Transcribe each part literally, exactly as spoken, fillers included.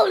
Oh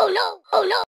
Oh no! Oh no!